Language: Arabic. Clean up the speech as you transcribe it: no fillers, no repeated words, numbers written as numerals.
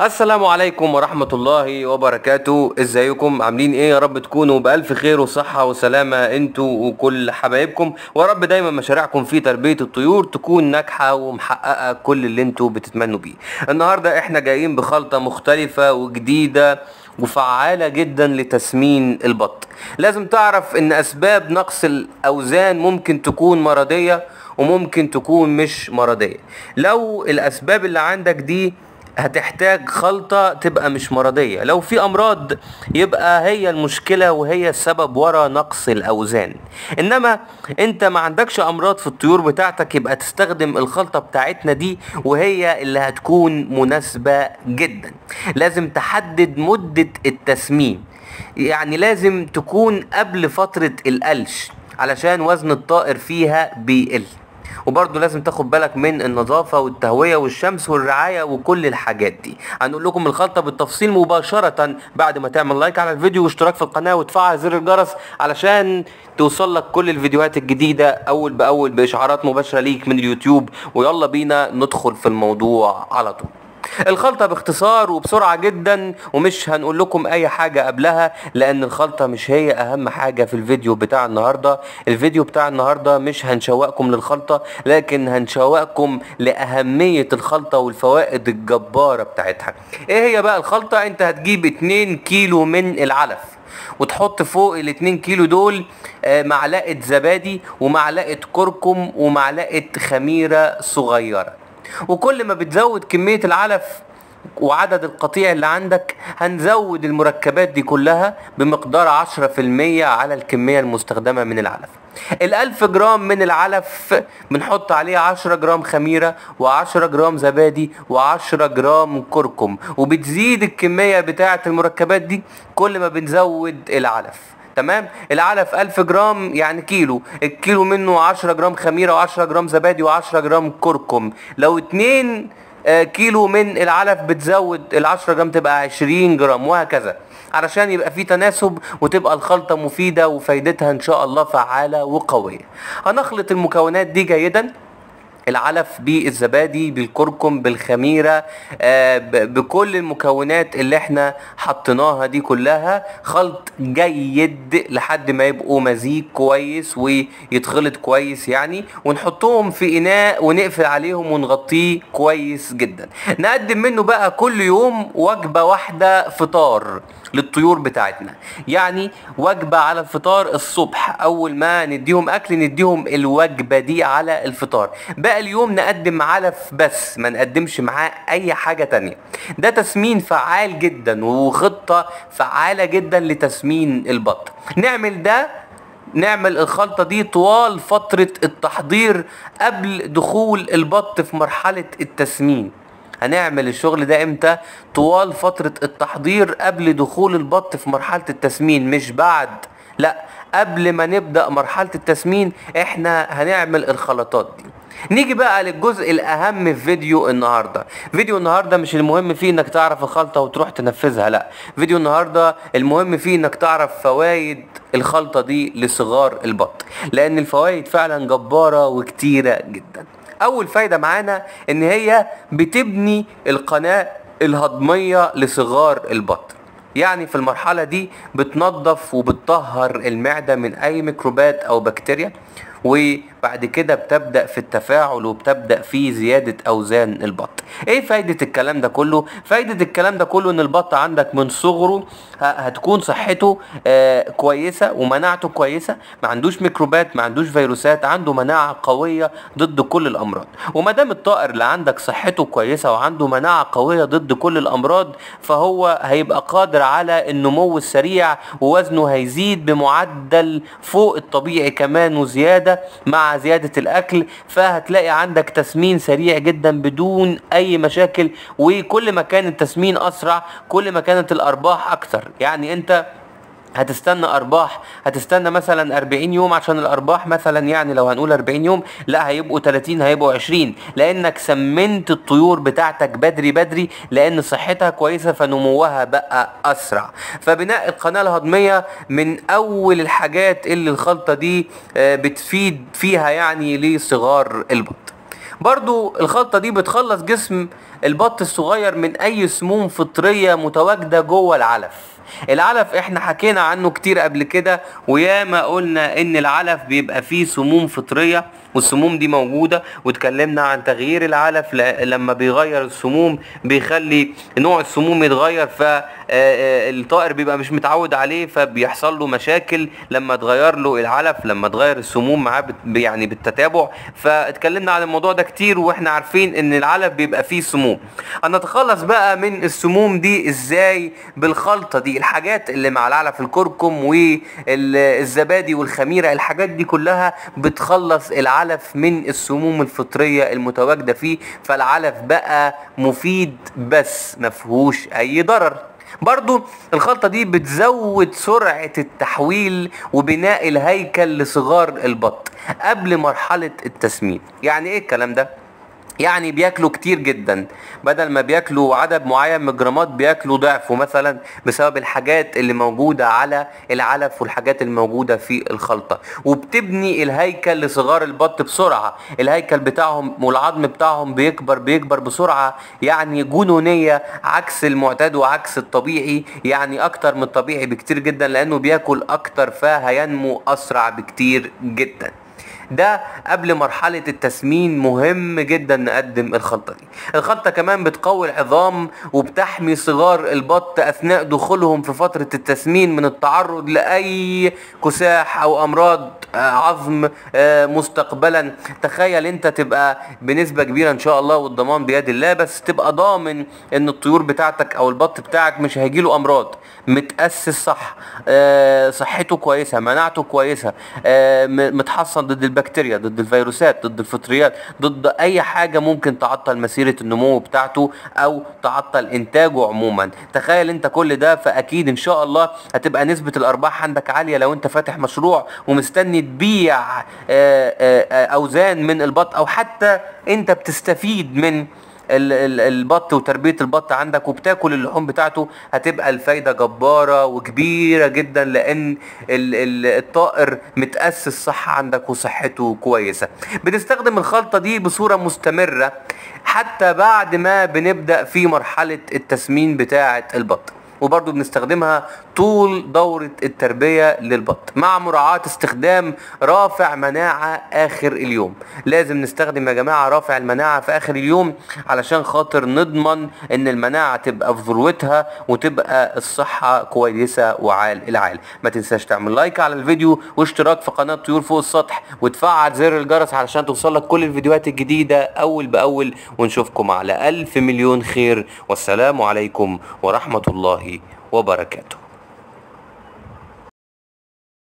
السلام عليكم ورحمة الله وبركاته. ازيكم عاملين ايه؟ يا رب تكونوا بألف خير وصحة وسلامة انتوا وكل حبايبكم، ورب دايما مشاريعكم في تربية الطيور تكون ناجحة ومحققة كل اللي انتوا بتتمنوا بيه. النهاردة احنا جايين بخلطة مختلفة وجديدة وفعالة جدا لتسمين البط. لازم تعرف ان اسباب نقص الاوزان ممكن تكون مرضية وممكن تكون مش مرضية. لو الاسباب اللي عندك دي هتحتاج خلطة تبقى مش مرضية، لو في امراض يبقى هي المشكلة وهي السبب وراء نقص الاوزان، انما انت ما عندكش امراض في الطيور بتاعتك يبقى تستخدم الخلطة بتاعتنا دي وهي اللي هتكون مناسبة جدا. لازم تحدد مدة التسمين، يعني لازم تكون قبل فترة القلش علشان وزن الطائر فيها بيقل، وبرضه لازم تاخد بالك من النظافة والتهوية والشمس والرعاية وكل الحاجات دي. هنقول لكم الخلطة بالتفصيل مباشرة بعد ما تعمل لايك على الفيديو واشتراك في القناة وتفعل زر الجرس علشان توصل لك كل الفيديوهات الجديدة اول باول باشعارات مباشرة ليك من اليوتيوب. ويلا بينا ندخل في الموضوع على طول. الخلطة باختصار وبسرعة جدا، ومش هنقول لكم اي حاجة قبلها لان الخلطة مش هي اهم حاجة في الفيديو بتاع النهاردة. الفيديو بتاع النهاردة مش هنشوقكم للخلطة، لكن هنشوقكم لأهمية الخلطة والفوائد الجبارة بتاعتها. ايه هي بقى الخلطة؟ انت هتجيب 2 كيلو من العلف وتحط فوق ال2 كيلو دول معلقة زبادي ومعلقة كركم ومعلقة خميرة صغيرة. وكل ما بتزود كمية العلف وعدد القطيع اللي عندك هنزود المركبات دي كلها بمقدار 10% على الكمية المستخدمة من العلف. 1000 جرام من العلف بنحط عليه 10 جرام خميرة و10 جرام زبادي و10 جرام كركم، وبتزيد الكمية بتاعة المركبات دي كل ما بنزود العلف. تمام؟ العلف 1000 جرام يعني كيلو، الكيلو منه 10 جرام خميرة و10 جرام زبادي و10 جرام كركم. لو 2 كيلو من العلف بتزود ال10 جرام تبقى 20 جرام وهكذا، علشان يبقى في تناسب وتبقى الخلطة مفيدة وفايدتها ان شاء الله فعالة وقوية. هنخلط المكونات دي جيدا، العلف بالزبادي بالكركم بالخميرة بكل المكونات اللي احنا حطيناها دي كلها. خلط جيد لحد ما يبقوا مزيج كويس ويتخلط كويس يعني، ونحطهم في اناء ونقفل عليهم ونغطيه كويس جدا. نقدم منه بقى كل يوم وجبة واحدة فطار للطيور بتاعتنا، يعني وجبة على الفطار الصبح اول ما نديهم اكل نديهم الوجبة دي على الفطار. بقى اليوم نقدم علف بس، ما نقدمش معاه اي حاجة تانية. ده تسمين فعال جدا وخطة فعالة جدا لتسمين البط. نعمل الخلطة دي طوال فترة التحضير قبل دخول البط في مرحلة التسمين. هنعمل الشغل ده امتى؟ طوال فترة التحضير قبل دخول البط في مرحلة التسمين، مش بعد، لا قبل ما نبدأ مرحلة التسمين احنا هنعمل الخلطات دي. نيجي بقى للجزء الاهم في فيديو النهاردة. فيديو النهاردة مش المهم فيه انك تعرف الخلطة وتروح تنفذها، لا، فيديو النهاردة المهم فيه انك تعرف فوائد الخلطة دي لصغار البط، لان الفوائد فعلا جبارة وكتيرة جدا. اول فايدة معانا ان هي بتبني القناة الهضمية لصغار البط، يعني في المرحلة دي بتنظف وبتطهر المعدة من اي ميكروبات او بكتيريا، وبعد كده بتبدأ في التفاعل وبتبدأ في زيادة اوزان البط. ايه فايدة الكلام ده كله؟ فايدة الكلام ده كله ان البط عندك من صغره هتكون صحته كويسة ومناعته كويسة، ما عندوش ميكروبات ما عندوش فيروسات، عنده مناعة قوية ضد كل الامراض. وما دام الطائر اللي عندك صحته كويسة وعنده مناعة قوية ضد كل الامراض فهو هيبقى قادر على النمو السريع، ووزنه هيزيد بمعدل فوق الطبيعي كمان وزيادة مع زيادة الأكل. فهتلاقي عندك تسمين سريع جدا بدون أي مشاكل، وكل ما كان التسمين أسرع كل ما كانت الأرباح أكثر. يعني أنت هتستنى ارباح، هتستنى مثلا 40 يوم عشان الارباح مثلا، يعني لو هنقول 40 يوم لا هيبقوا 30 هيبقوا 20، لانك سمنت الطيور بتاعتك بدري بدري لان صحتها كويسة فنموها بقى اسرع. فبناء القناة الهضمية من اول الحاجات اللي الخلطة دي بتفيد فيها يعني لصغار البط. برضو الخلطة دي بتخلص جسم البط الصغير من اي سموم فطرية متواجدة جوه العلف. العلف احنا حكينا عنه كتير قبل كده، وياما قلنا ان العلف بيبقى فيه سموم فطرية والسموم دي موجودة، واتكلمنا عن تغيير العلف لما بيغير السموم بيخلي نوع السموم يتغير، فالطائر بيبقى مش متعود عليه فبيحصل له مشاكل لما تغير له العلف، لما تغير السموم معاه يعني بالتتابع. فاتكلمنا عن الموضوع ده كتير واحنا عارفين ان العلف بيبقى فيه سموم. هنتخلص بقى من السموم دي ازاي؟ بالخلطة دي، الحاجات اللي مع العلف الكركم والزبادي والخميرة، الحاجات دي كلها بتخلص العلف من السموم الفطرية المتواجدة فيه، فالعلف بقى مفيد بس مفيهوش اي ضرر. برضو الخلطة دي بتزود سرعة التحويل وبناء الهيكل لصغار البط قبل مرحلة التسمين. يعني ايه الكلام ده؟ يعني بياكلوا كتير جدا، بدل ما بياكلوا عدد معين من الجرامات بياكلوا ضعفه مثلا، بسبب الحاجات اللي موجودة على العلف والحاجات اللي موجودة في الخلطة. وبتبني الهيكل لصغار البط بسرعة، الهيكل بتاعهم والعظم بتاعهم بيكبر بسرعة، يعني جنونية عكس المعتاد وعكس الطبيعي، يعني اكتر من الطبيعي بكتير جدا لانه بياكل اكتر فهينمو اسرع بكتير جدا. ده قبل مرحلة التسمين مهم جدا نقدم الخلطة دي. الخلطة كمان بتقوي العظام وبتحمي صغار البط اثناء دخولهم في فترة التسمين من التعرض لاي كساح او امراض عظم مستقبلا. تخيل انت تبقى بنسبة كبيرة ان شاء الله والضمان بيد الله، بس تبقى ضامن ان الطيور بتاعتك او البط بتاعك مش هيجيله امراض، متأسس صح، صحته كويسة، مناعته كويسة، متحصن ضد البكتيريا، ضد الفيروسات، ضد الفطريات، ضد اي حاجة ممكن تعطل مسيرة النمو بتاعته او تعطل انتاجه عموما. تخيل انت كل ده، فاكيد ان شاء الله هتبقى نسبة الارباح عندك عالية لو انت فاتح مشروع ومستني تبيع اوزان من البط، او حتى انت بتستفيد من البط وتربية البط عندك وبتاكل اللحوم بتاعته، هتبقى الفايدة جبارة وكبيرة جدا لان الطائر متأسس صح عندك وصحته كويسة. بنستخدم الخلطة دي بصورة مستمرة حتى بعد ما بنبدأ في مرحلة التسمين بتاعة البط، وبرضو بنستخدمها طول دورة التربية للبط مع مراعاة استخدام رافع مناعة آخر اليوم. لازم نستخدم يا جماعة رافع المناعة في آخر اليوم علشان خاطر نضمن ان المناعة تبقى في ذروتها وتبقى الصحة كويسة وعال العال. ما تنساش تعمل لايك على الفيديو واشتراك في قناة طيور فوق السطح، وتفعل زر الجرس علشان توصلك كل الفيديوهات الجديدة أول بأول، ونشوفكم على 1000 مليون خير، والسلام عليكم ورحمة الله وبركاته.